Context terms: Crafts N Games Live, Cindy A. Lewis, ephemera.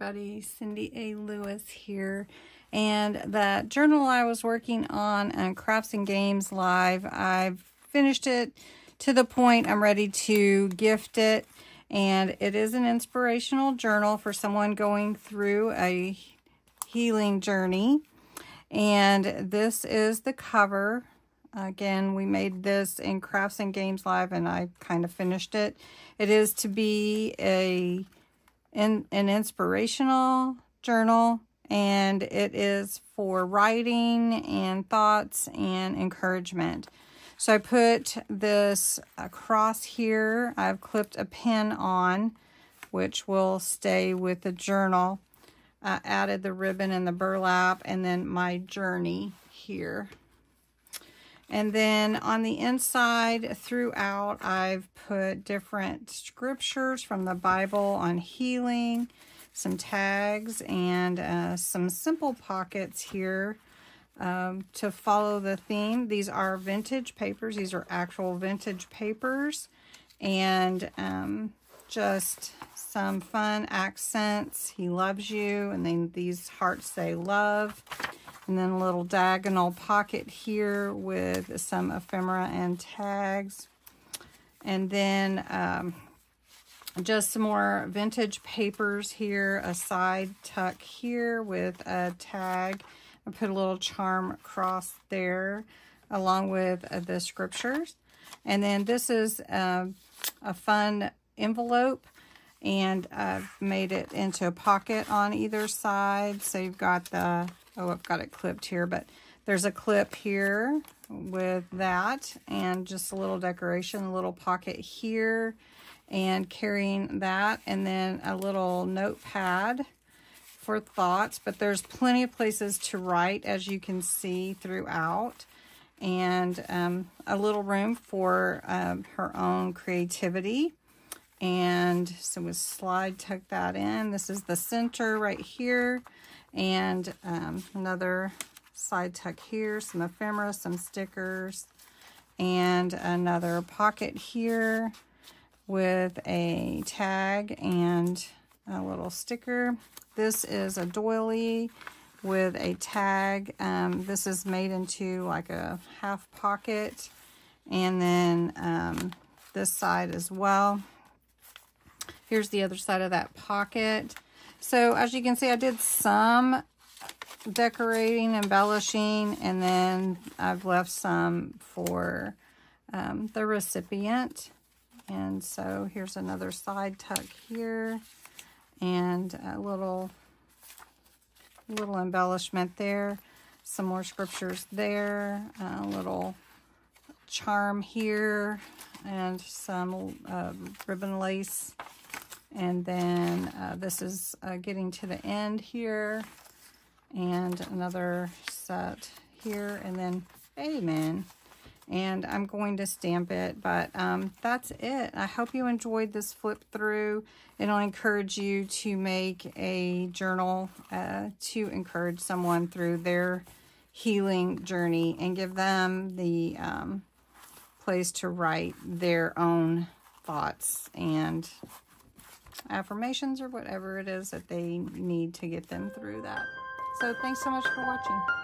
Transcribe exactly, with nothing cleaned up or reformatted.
everybody. Cindy A. Lewis here. And that journal I was working on on Crafts N Games Live, I've finished it to the point I'm ready to gift it. And it is an inspirational journal for someone going through a healing journey. And this is the cover. Again, we made this in Crafts N Games Live, and I kind of finished it. It is to be a an, an inspirational journal, and it is for writing and thoughts and encouragement. So I put this across here. I've clipped a pin on, which will stay with the journal. I added the ribbon and the burlap, and then my journey here. And then on the inside throughout, I've put different scriptures from the Bible on healing, some tags, and uh, some simple pockets here um, to follow the theme. These are vintage papers. These are actual vintage papers. And um, just some fun accents. He loves you. And then these hearts say love. And then a little diagonal pocket here with some ephemera and tags. And then um, just some more vintage papers here. A side tuck here with a tag. I put a little charm across there along with uh, the scriptures. And then this is uh, a fun envelope. And I've made it into a pocket on either side. So you've got the... Oh, I've got it clipped here, but there's a clip here with that and just a little decoration, a little pocket here and carrying that, and then a little notepad for thoughts. But there's plenty of places to write, as you can see throughout, and um, a little room for um, her own creativity. And so we slide tuck that in. This is the center right here. And um, another side tuck here, some ephemera, some stickers, and another pocket here with a tag and a little sticker. This is a doily with a tag. Um, this is made into like a half pocket, and then um, this side as well. Here's the other side of that pocket. So as you can see, I did some decorating, embellishing, and then I've left some for um, the recipient. And so here's another side tuck here and a little, little embellishment there. Some more scriptures there, a little charm here, and some uh, ribbon lace. And then uh, this is uh, getting to the end here, and another set here, and then amen. And I'm going to stamp it, but um, that's it. I hope you enjoyed this flip through. It'll encourage you to make a journal uh, to encourage someone through their healing journey and give them the um, place to write their own thoughts and affirmations or whatever it is that they need to get them through that. So thanks so much for watching.